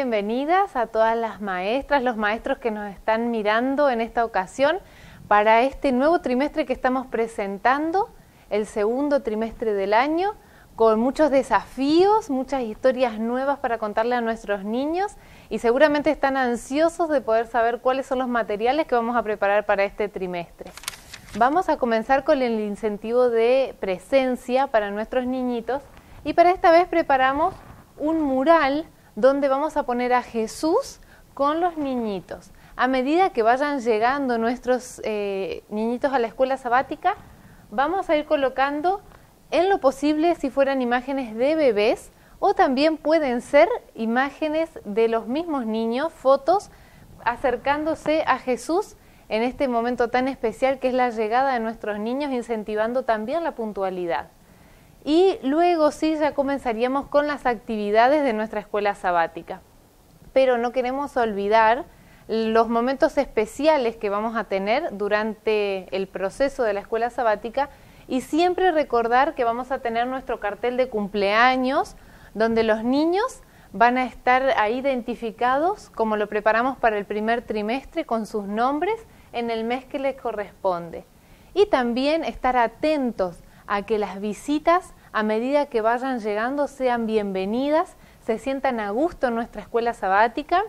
bienvenidas a todas las maestras, los maestros que nos están mirando en esta ocasión para este nuevo trimestre que estamos presentando, el segundo trimestre del año, con muchos desafíos, muchas historias nuevas para contarle a nuestros niños y seguramente están ansiosos de poder saber cuáles son los materiales que vamos a preparar para este trimestre. Vamos a comenzar con el incentivo de presencia para nuestros niñitos y para esta vez preparamos un mural donde vamos a poner a Jesús con los niñitos. A medida que vayan llegando nuestros niñitos a la escuela sabática, vamos a ir colocando en lo posible si fueran imágenes de bebés o también pueden ser imágenes de los mismos niños, fotos acercándose a Jesús en este momento tan especial que es la llegada de nuestros niños, incentivando también la puntualidad. Y luego sí ya comenzaríamos con las actividades de nuestra escuela sabática. Pero no queremos olvidar los momentos especiales que vamos a tener durante el proceso de la escuela sabática y siempre recordar que vamos a tener nuestro cartel de cumpleaños donde los niños van a estar ahí identificados como lo preparamos para el primer trimestre con sus nombres en el mes que les corresponde. Y también estar atentos a que las visitas, a medida que vayan llegando, sean bienvenidas, se sientan a gusto en nuestra escuela sabática,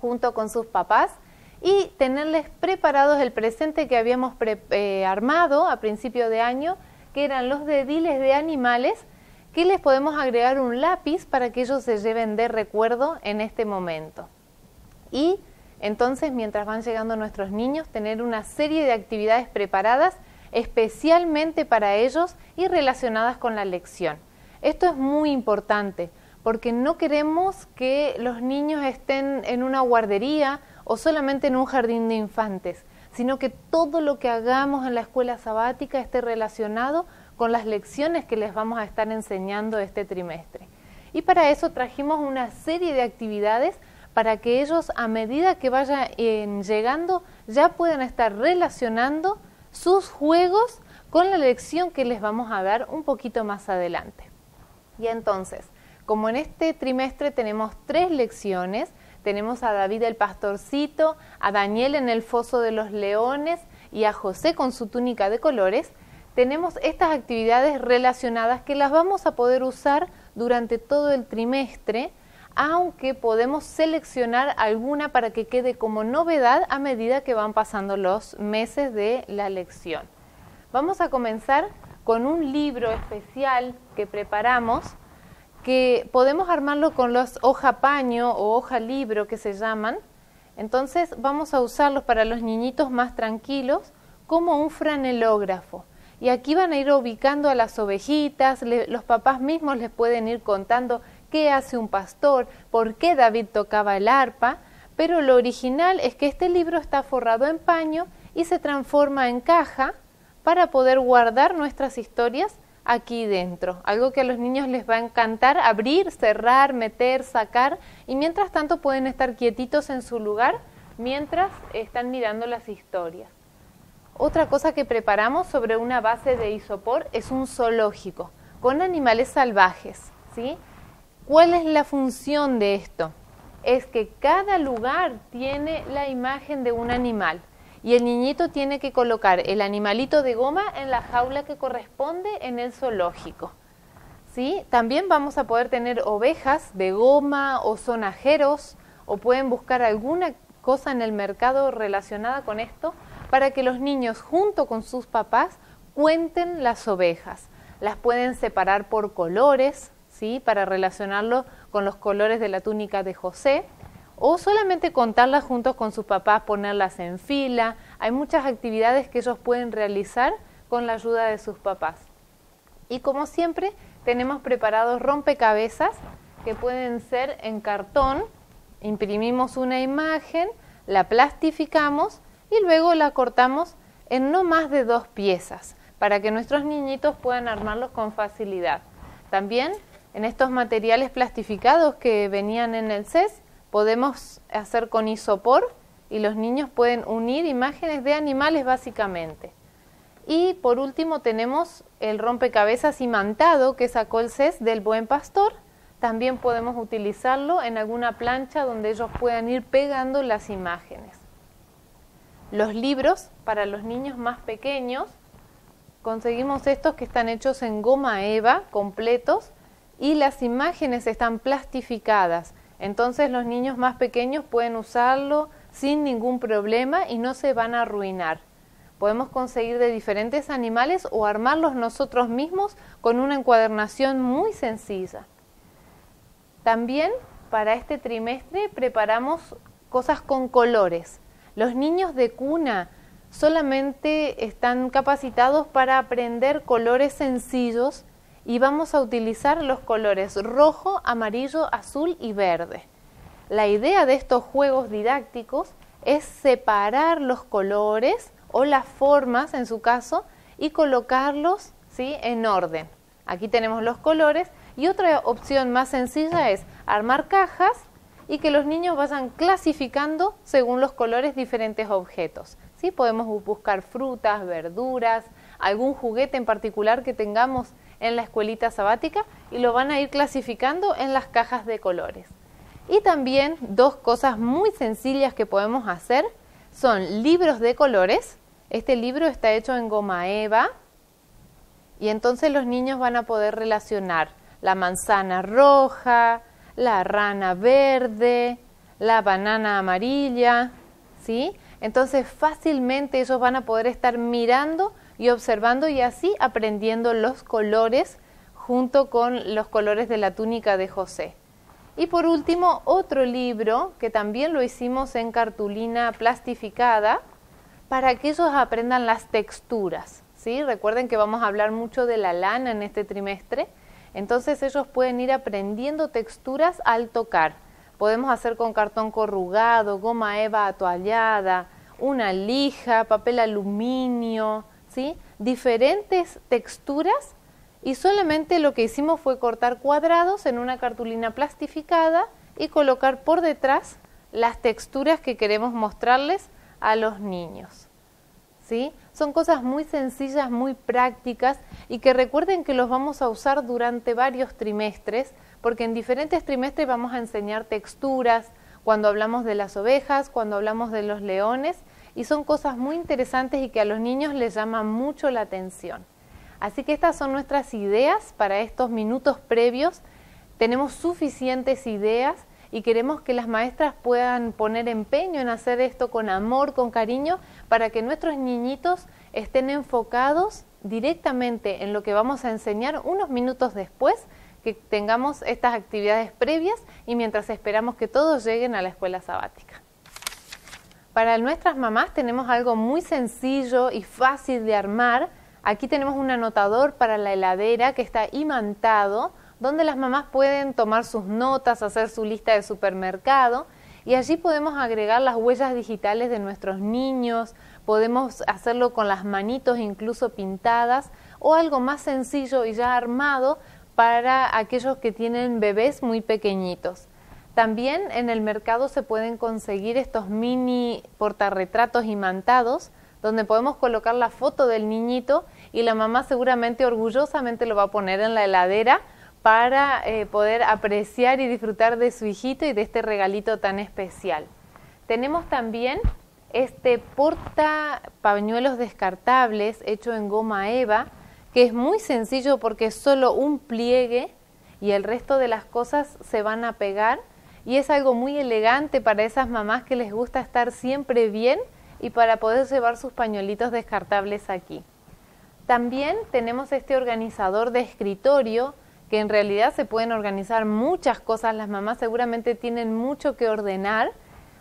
junto con sus papás, y tenerles preparados el presente que habíamos armado a principio de año, que eran los dediles de animales, que les podemos agregar un lápiz para que ellos se lleven de recuerdo en este momento. Y entonces, mientras van llegando nuestros niños, tener una serie de actividades preparadas especialmente para ellos y relacionadas con la lección. Esto es muy importante porque no queremos que los niños estén en una guardería o solamente en un jardín de infantes, sino que todo lo que hagamos en la escuela sabática esté relacionado con las lecciones que les vamos a estar enseñando este trimestre. Y para eso trajimos una serie de actividades para que ellos, a medida que vayan llegando, ya puedan estar relacionando sus juegos con la lección que les vamos a dar un poquito más adelante. Y entonces, como en este trimestre tenemos 3 lecciones, tenemos a David el pastorcito, a Daniel en el foso de los leones y a José con su túnica de colores, tenemos estas actividades relacionadas que las vamos a poder usar durante todo el trimestre, aunque podemos seleccionar alguna para que quede como novedad a medida que van pasando los meses de la lección. Vamos a comenzar con un libro especial que preparamos, que podemos armarlo con los hoja paño o hoja libro que se llaman. Entonces vamos a usarlos para los niñitos más tranquilos como un franelógrafo. Y aquí van a ir ubicando a las ovejitas, los papás mismos les pueden ir contando qué hace un pastor, por qué David tocaba el arpa, pero lo original es que este libro está forrado en paño y se transforma en caja para poder guardar nuestras historias aquí dentro. Algo que a los niños les va a encantar, abrir, cerrar, meter, sacar, y mientras tanto pueden estar quietitos en su lugar mientras están mirando las historias. Otra cosa que preparamos sobre una base de isopor es un zoológico con animales salvajes, ¿sí? ¿Cuál es la función de esto? Es que cada lugar tiene la imagen de un animal y el niñito tiene que colocar el animalito de goma en la jaula que corresponde en el zoológico, ¿sí? También vamos a poder tener ovejas de goma o sonajeros, o pueden buscar alguna cosa en el mercado relacionada con esto para que los niños junto con sus papás cuenten las ovejas. Las pueden separar por colores, ¿sí? Para relacionarlo con los colores de la túnica de José, o solamente contarlas juntos con sus papás, ponerlas en fila. Hay muchas actividades que ellos pueden realizar con la ayuda de sus papás. Y como siempre tenemos preparados rompecabezas que pueden ser en cartón, imprimimos una imagen, la plastificamos y luego la cortamos en no más de 2 piezas para que nuestros niñitos puedan armarlos con facilidad. También en estos materiales plastificados que venían en el CES, podemos hacer con isopor y los niños pueden unir imágenes de animales básicamente. Y por último tenemos el rompecabezas imantado que sacó el CES del Buen Pastor, También podemos utilizarlo en alguna plancha donde ellos puedan ir pegando las imágenes. Los libros para los niños más pequeños, conseguimos estos que están hechos en goma eva, completos, y las imágenes están plastificadas. Entonces los niños más pequeños pueden usarlo sin ningún problema y no se van a arruinar. Podemos conseguir de diferentes animales o armarlos nosotros mismos con una encuadernación muy sencilla. También para este trimestre preparamos cosas con colores. Los niños de cuna solamente están capacitados para aprender colores sencillos y vamos a utilizar los colores rojo, amarillo, azul y verde. La idea de estos juegos didácticos es separar los colores o las formas, en su caso, y colocarlos, ¿sí?, en orden. Aquí tenemos los colores. Y otra opción más sencilla es armar cajas y que los niños vayan clasificando según los colores diferentes objetos, ¿sí? Podemos buscar frutas, verduras, algún juguete en particular que tengamos en la escuelita sabática y lo van a ir clasificando en las cajas de colores. Y también dos cosas muy sencillas que podemos hacer son libros de colores. Este libro está hecho en goma eva y entonces los niños van a poder relacionar la manzana roja, la rana verde, la banana amarilla, ¿sí? Entonces fácilmente ellos van a poder estar mirando y observando y así aprendiendo los colores junto con los colores de la túnica de José. Y por último, otro libro que también lo hicimos en cartulina plastificada para que ellos aprendan las texturas, ¿sí? Recuerden que vamos a hablar mucho de la lana en este trimestre. Entonces ellos pueden ir aprendiendo texturas al tocar. Podemos hacer con cartón corrugado, goma eva atoallada, una lija, papel aluminio, ¿sí? Diferentes texturas y solamente lo que hicimos fue cortar cuadrados en una cartulina plastificada y colocar por detrás las texturas que queremos mostrarles a los niños, ¿sí? Son cosas muy sencillas, muy prácticas y que recuerden que los vamos a usar durante varios trimestres porque en diferentes trimestres vamos a enseñar texturas cuando hablamos de las ovejas, cuando hablamos de los leones y son cosas muy interesantes y que a los niños les llama mucho la atención. Así que estas son nuestras ideas para estos minutos previos. Tenemos suficientes ideas y queremos que las maestras puedan poner empeño en hacer esto con amor, con cariño, para que nuestros niñitos estén enfocados directamente en lo que vamos a enseñar unos minutos después que tengamos estas actividades previas y mientras esperamos que todos lleguen a la escuela sabática. Para nuestras mamás tenemos algo muy sencillo y fácil de armar. Aquí tenemos un anotador para la heladera que está imantado, donde las mamás pueden tomar sus notas, hacer su lista de supermercado y allí podemos agregar las huellas digitales de nuestros niños, podemos hacerlo con las manitos incluso pintadas o algo más sencillo y ya armado para aquellos que tienen bebés muy pequeñitos. También en el mercado se pueden conseguir estos mini portarretratos imantados donde podemos colocar la foto del niñito y la mamá seguramente orgullosamente lo va a poner en la heladera para poder apreciar y disfrutar de su hijito y de este regalito tan especial. Tenemos también este porta pañuelos descartables hecho en goma eva, que es muy sencillo porque es solo un pliegue y el resto de las cosas se van a pegar y es algo muy elegante para esas mamás que les gusta estar siempre bien y para poder llevar sus pañuelitos descartables aquí. También tenemos este organizador de escritorio que en realidad se pueden organizar muchas cosas, las mamás seguramente tienen mucho que ordenar,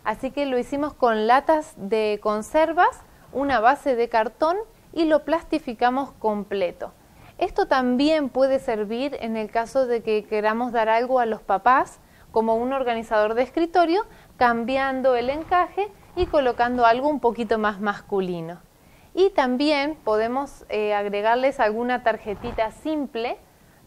así que lo hicimos con latas de conservas, una base de cartón y lo plastificamos completo. Esto también puede servir en el caso de que queramos dar algo a los papás, como un organizador de escritorio, cambiando el encaje y colocando algo un poquito más masculino. Y también podemos agregarles alguna tarjetita simple,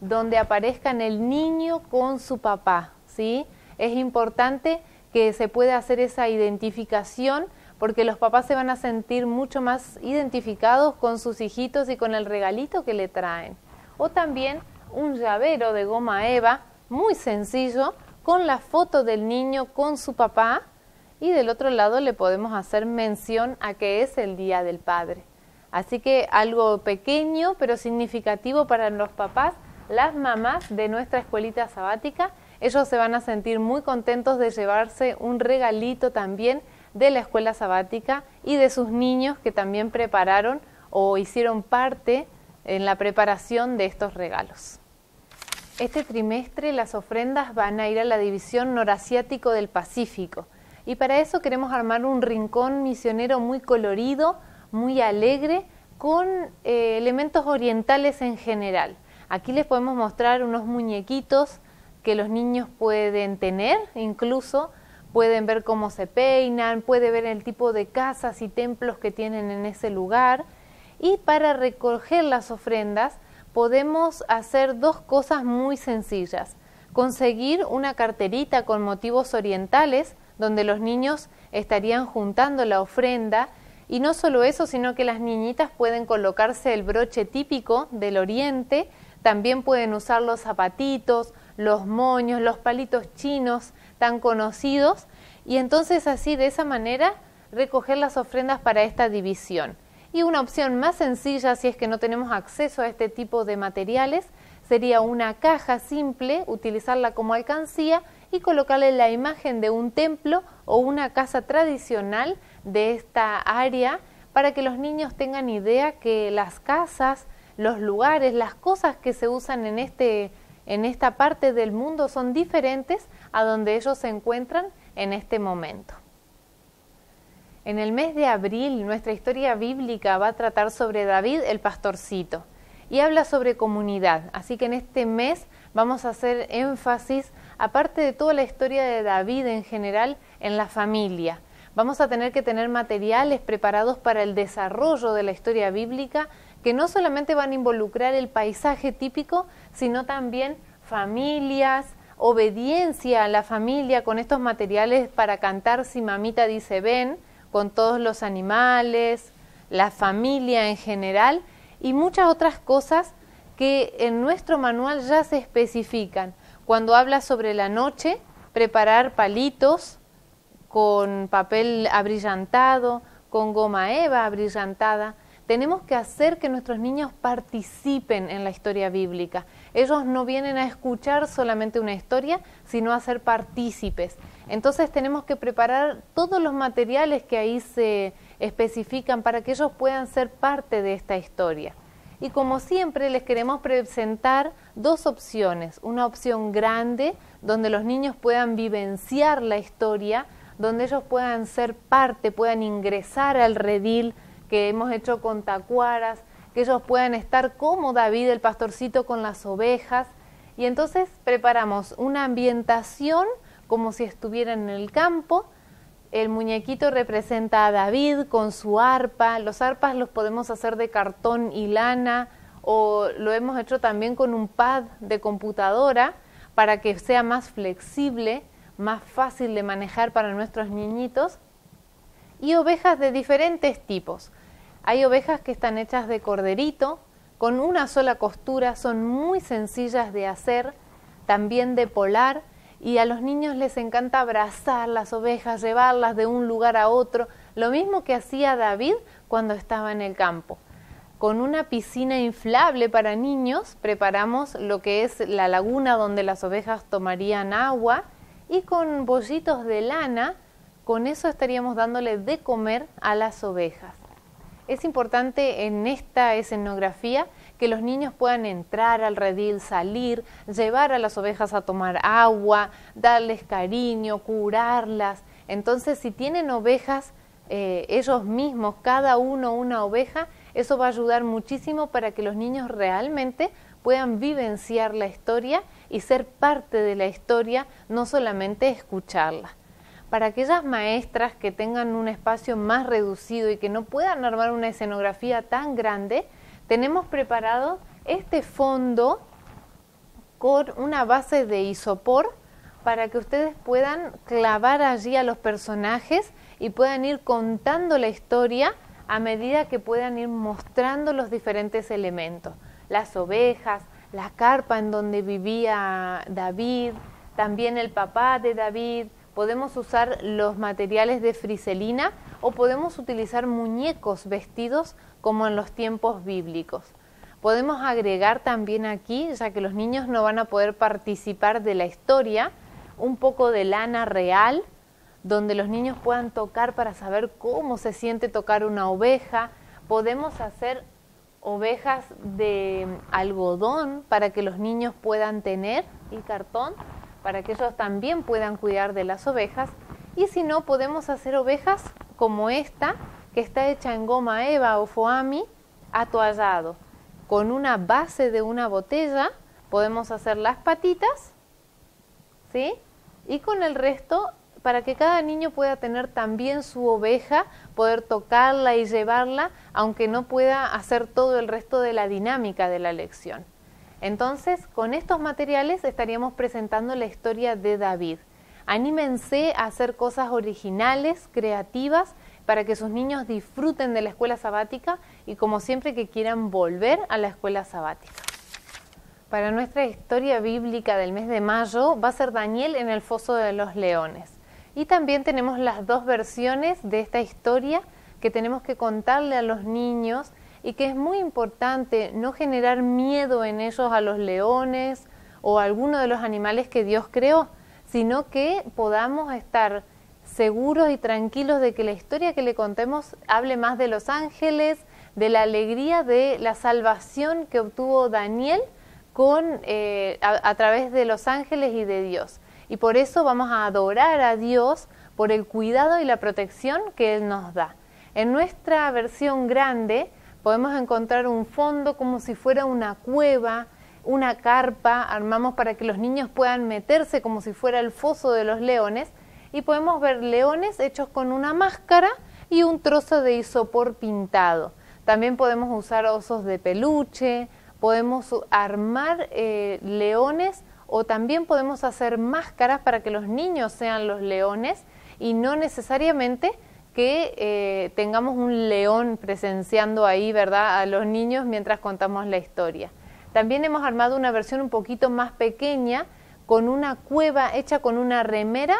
donde aparezcan el niño con su papá, ¿sí? Es importante que se pueda hacer esa identificación porque los papás se van a sentir mucho más identificados con sus hijitos y con el regalito que le traen. O también un llavero de goma eva muy sencillo, con la foto del niño con su papá, y del otro lado le podemos hacer mención a que es el Día del Padre. Así que algo pequeño pero significativo para los papás, las mamás de nuestra escuelita sabática. Ellos se van a sentir muy contentos de llevarse un regalito también de la escuela sabática y de sus niños que también prepararon o hicieron parte en la preparación de estos regalos. Este trimestre las ofrendas van a ir a la División Norasiático del Pacífico, y para eso queremos armar un rincón misionero muy colorido, muy alegre, con elementos orientales en general. Aquí les podemos mostrar unos muñequitos que los niños pueden tener, incluso pueden ver cómo se peinan, pueden ver el tipo de casas y templos que tienen en ese lugar. Y para recoger las ofrendas podemos hacer dos cosas muy sencillas. Conseguir una carterita con motivos orientales donde los niños estarían juntando la ofrenda, y no solo eso, sino que las niñitas pueden colocarse el broche típico del oriente, también pueden usar los zapatitos, los moños, los palitos chinos tan conocidos, y entonces así, de esa manera, recoger las ofrendas para esta división. Y una opción más sencilla, si es que no tenemos acceso a este tipo de materiales, sería una caja simple, utilizarla como alcancía y colocarle la imagen de un templo o una casa tradicional de esta área, para que los niños tengan idea que las casas, los lugares, las cosas que se usan en esta parte del mundo son diferentes a donde ellos se encuentran en este momento. En el mes de abril, nuestra historia bíblica va a tratar sobre David el pastorcito, y habla sobre comunidad, así que en este mes vamos a hacer énfasis, aparte de toda la historia de David en general, en la familia. Vamos a tener que tener materiales preparados para el desarrollo de la historia bíblica, que no solamente van a involucrar el paisaje típico, sino también familias, obediencia a la familia, con estos materiales para cantar Si Mamita Dice Ven, con todos los animales, la familia en general, y muchas otras cosas que en nuestro manual ya se especifican. Cuando habla sobre la noche, preparar palitos con papel abrillantado, con goma eva abrillantada. Tenemos que hacer que nuestros niños participen en la historia bíblica. Ellos no vienen a escuchar solamente una historia, sino a ser partícipes. Entonces tenemos que preparar todos los materiales que ahí se especifican para que ellos puedan ser parte de esta historia. Y como siempre les queremos presentar dos opciones. Una opción grande, donde los niños puedan vivenciar la historia, donde ellos puedan ser parte, puedan ingresar al redil que hemos hecho con tacuaras, que ellos puedan estar como David el pastorcito con las ovejas. Y entonces preparamos una ambientación como si estuvieran en el campo. El muñequito representa a David con su arpa. Los arpas los podemos hacer de cartón y lana, o lo hemos hecho también con un pad de computadora para que sea más flexible, más fácil de manejar para nuestros niñitos. Y ovejas de diferentes tipos. Hay ovejas que están hechas de corderito, con una sola costura, son muy sencillas de hacer, también de polar, y a los niños les encanta abrazar las ovejas, llevarlas de un lugar a otro, lo mismo que hacía David cuando estaba en el campo. Con una piscina inflable para niños preparamos lo que es la laguna donde las ovejas tomarían agua, y con bollitos de lana, con eso estaríamos dándole de comer a las ovejas. Es importante en esta escenografía que los niños puedan entrar al redil, salir, llevar a las ovejas a tomar agua, darles cariño, curarlas. Entonces, si tienen ovejas ellos mismos, cada uno una oveja, eso va a ayudar muchísimo para que los niños realmente puedan vivenciar la historia y ser parte de la historia, no solamente escucharla. Para aquellas maestras que tengan un espacio más reducido y que no puedan armar una escenografía tan grande, tenemos preparado este fondo con una base de isopor para que ustedes puedan clavar allí a los personajes y puedan ir contando la historia a medida que puedan ir mostrando los diferentes elementos. Las ovejas, la carpa en donde vivía David, también el papá de David. Podemos usar los materiales de friselina o podemos utilizar muñecos vestidos como en los tiempos bíblicos. Podemos agregar también aquí, ya que los niños no van a poder participar de la historia, un poco de lana real, donde los niños puedan tocar para saber cómo se siente tocar una oveja. Podemos hacer ovejas de algodón para que los niños puedan tener, y cartón para que ellos también puedan cuidar de las ovejas. Y si no, podemos hacer ovejas como esta, que está hecha en goma eva o foami, atoallado. Con una base de una botella podemos hacer las patitas, ¿sí? Y con el resto, para que cada niño pueda tener también su oveja, poder tocarla y llevarla, aunque no pueda hacer todo el resto de la dinámica de la lección. Entonces, con estos materiales estaríamos presentando la historia de David. Anímense a hacer cosas originales, creativas, para que sus niños disfruten de la escuela sabática y, como siempre, que quieran volver a la escuela sabática. Para nuestra historia bíblica del mes de mayo va a ser Daniel en el foso de los leones. Y también tenemos las dos versiones de esta historia que tenemos que contarle a los niños, y que es muy importante no generar miedo en ellos a los leones o a alguno de los animales que Dios creó, sino que podamos estar seguros y tranquilos de que la historia que le contemos hable más de los ángeles, de la alegría de la salvación que obtuvo Daniel a través de los ángeles y de Dios. Y por eso vamos a adorar a Dios por el cuidado y la protección que Él nos da. En nuestra versión grande podemos encontrar un fondo como si fuera una cueva, una carpa, armamos para que los niños puedan meterse como si fuera el foso de los leones, y podemos ver leones hechos con una máscara y un trozo de isopor pintado. También podemos usar osos de peluche, podemos armar leones, o también podemos hacer máscaras para que los niños sean los leones y no necesariamente que tengamos un león presenciando ahí, ¿verdad?, a los niños mientras contamos la historia. También hemos armado una versión un poquito más pequeña con una cueva hecha con una remera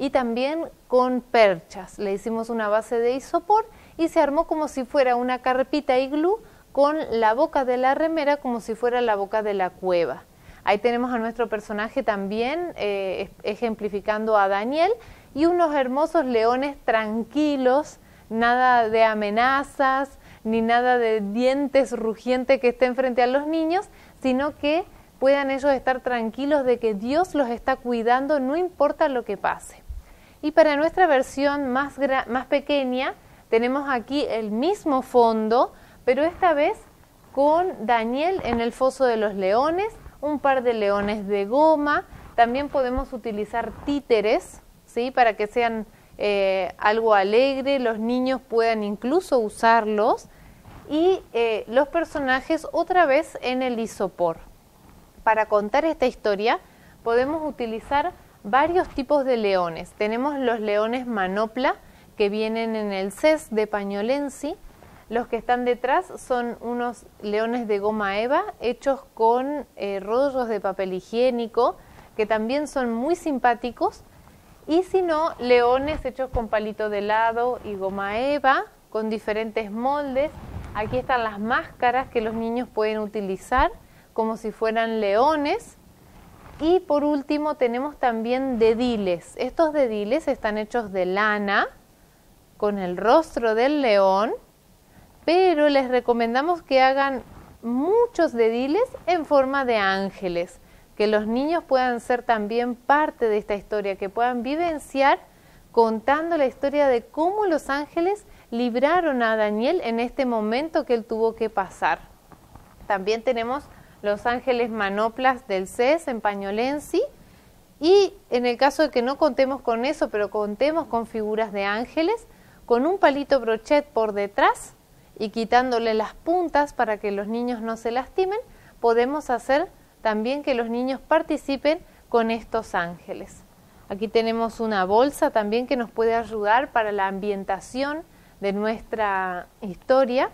y también con perchas. Le hicimos una base de isopor y se armó como si fuera una carpita iglú con la boca de la remera como si fuera la boca de la cueva. Ahí tenemos a nuestro personaje también ejemplificando a Daniel, y unos hermosos leones tranquilos, nada de amenazas ni nada de dientes rugientes que estén frente a los niños, sino que puedan ellos estar tranquilos de que Dios los está cuidando, no importa lo que pase. Y para nuestra versión más pequeña tenemos aquí el mismo fondo, pero esta vez con Daniel en el foso de los leones, un par de leones de goma. También podemos utilizar títeres, ¿sí?, para que sean algo alegre, los niños puedan incluso usarlos, y los personajes otra vez en el isopor. Para contar esta historia podemos utilizar varios tipos de leones. Tenemos los leones manopla, que vienen en el CES de Pañolensi. Los que están detrás son unos leones de goma eva hechos con rollos de papel higiénico, que también son muy simpáticos. Y si no, leones hechos con palito de helado y goma eva, con diferentes moldes. Aquí están las máscaras que los niños pueden utilizar como si fueran leones. Y por último tenemos también dediles. Estos dediles están hechos de lana con el rostro del león, pero les recomendamos que hagan muchos dediles en forma de ángeles, que los niños puedan ser también parte de esta historia, que puedan vivenciar contando la historia de cómo los ángeles libraron a Daniel en este momento que él tuvo que pasar. También tenemos los ángeles manoplas del CES en Pañolensi, y en el caso de que no contemos con eso, pero contemos con figuras de ángeles, con un palito brochet por detrás, y quitándole las puntas para que los niños no se lastimen, podemos hacer también que los niños participen con estos ángeles. Aquí tenemos una bolsa también que nos puede ayudar para la ambientación de nuestra historia,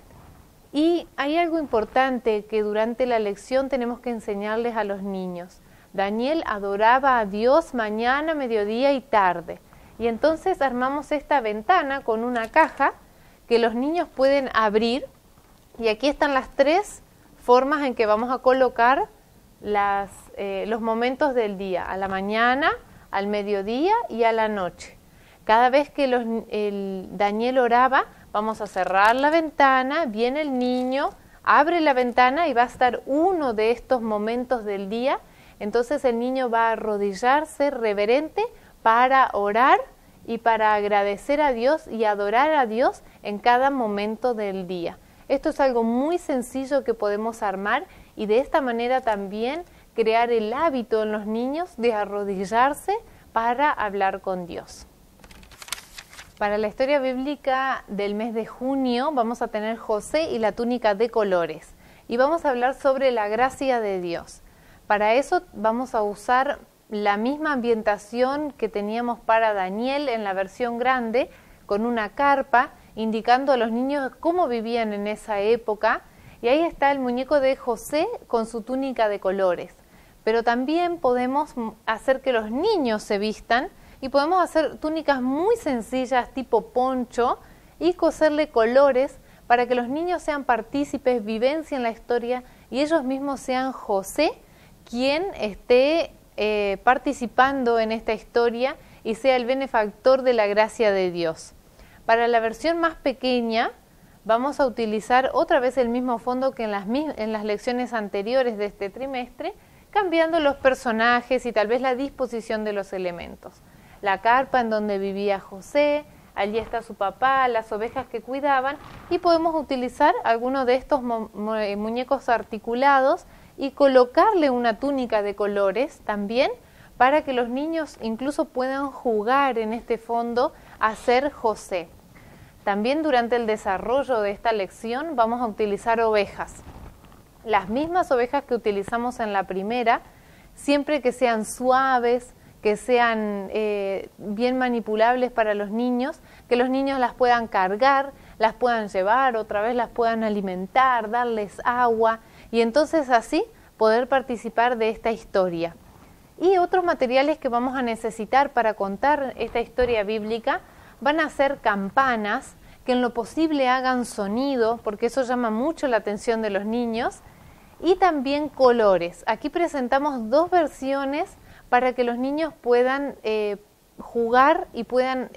Y hay algo importante que durante la lección tenemos que enseñarles a los niños. Daniel adoraba a Dios mañana, mediodía y tarde. Y entonces armamos esta ventana con una caja que los niños pueden abrir. Y aquí están las tres formas en que vamos a colocar los momentos del día, a la mañana, al mediodía y a la noche. Cada vez que Daniel oraba, vamos a cerrar la ventana, viene el niño, abre la ventana y va a estar uno de estos momentos del día. Entonces el niño va a arrodillarse reverente para orar y para agradecer a Dios y adorar a Dios en cada momento del día. Esto es algo muy sencillo que podemos armar y de esta manera también crear el hábito en los niños de arrodillarse para hablar con Dios. Para la historia bíblica del mes de junio vamos a tener José y la túnica de colores y vamos a hablar sobre la gracia de Dios. Para eso vamos a usar la misma ambientación que teníamos para Daniel en la versión grande, con una carpa, indicando a los niños cómo vivían en esa época. Y ahí está el muñeco de José con su túnica de colores. Pero también podemos hacer que los niños se vistan y podemos hacer túnicas muy sencillas tipo poncho y coserle colores para que los niños sean partícipes, vivencien la historia y ellos mismos sean José, quien esté participando en esta historia y sea el benefactor de la gracia de Dios. Para la versión más pequeña vamos a utilizar otra vez el mismo fondo que en las lecciones anteriores de este trimestre, cambiando los personajes y tal vez la disposición de los elementos. La carpa en donde vivía José, allí está su papá, las ovejas que cuidaban, y podemos utilizar alguno de estos muñecos articulados y colocarle una túnica de colores también para que los niños incluso puedan jugar en este fondo a ser José. También durante el desarrollo de esta lección vamos a utilizar ovejas. Las mismas ovejas que utilizamos en la primera, siempre que sean suaves, que sean bien manipulables para los niños, que los niños las puedan cargar, las puedan llevar, otra vez las puedan alimentar, darles agua, y entonces así poder participar de esta historia. Y otros materiales que vamos a necesitar para contar esta historia bíblica van a ser campanas, que en lo posible hagan sonido, porque eso llama mucho la atención de los niños, y también colores. Aquí presentamos dos versiones para que los niños puedan jugar y puedan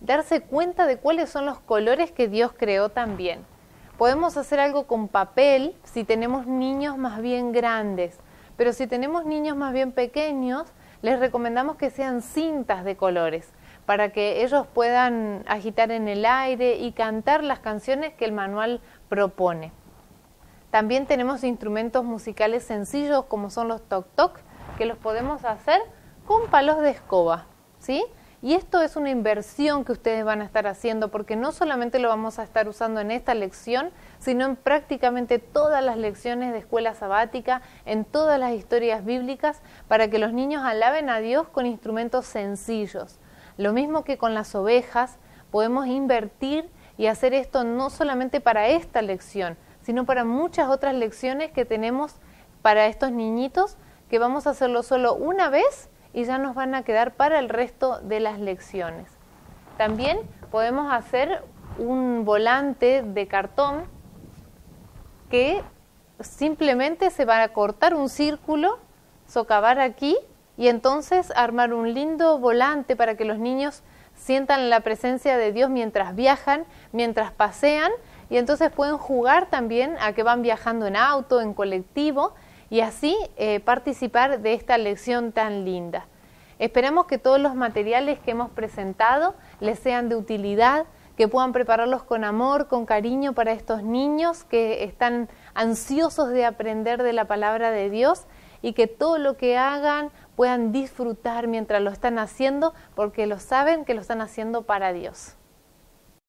darse cuenta de cuáles son los colores que Dios creó también. Podemos hacer algo con papel si tenemos niños más bien grandes, pero si tenemos niños más bien pequeños, les recomendamos que sean cintas de colores para que ellos puedan agitar en el aire y cantar las canciones que el manual propone. También tenemos instrumentos musicales sencillos como son los toc-toc, que los podemos hacer con palos de escoba, ¿sí? Y esto es una inversión que ustedes van a estar haciendo porque no solamente lo vamos a estar usando en esta lección, sino en prácticamente todas las lecciones de escuela sabática, en todas las historias bíblicas, para que los niños alaben a Dios con instrumentos sencillos. Lo mismo que con las ovejas, podemos invertir y hacer esto no solamente para esta lección, sino para muchas otras lecciones que tenemos para estos niñitos, que vamos a hacerlo solo una vez y ya nos van a quedar para el resto de las lecciones. También podemos hacer un volante de cartón que simplemente se va a cortar un círculo, socavar aquí y entonces armar un lindo volante para que los niños sientan la presencia de Dios mientras viajan, mientras pasean, y entonces pueden jugar también a que van viajando en auto, en colectivo, y así participar de esta lección tan linda. Esperamos que todos los materiales que hemos presentado les sean de utilidad, que puedan prepararlos con amor, con cariño para estos niños que están ansiosos de aprender de la palabra de Dios y que todo lo que hagan puedan disfrutar mientras lo están haciendo porque lo saben que lo están haciendo para Dios.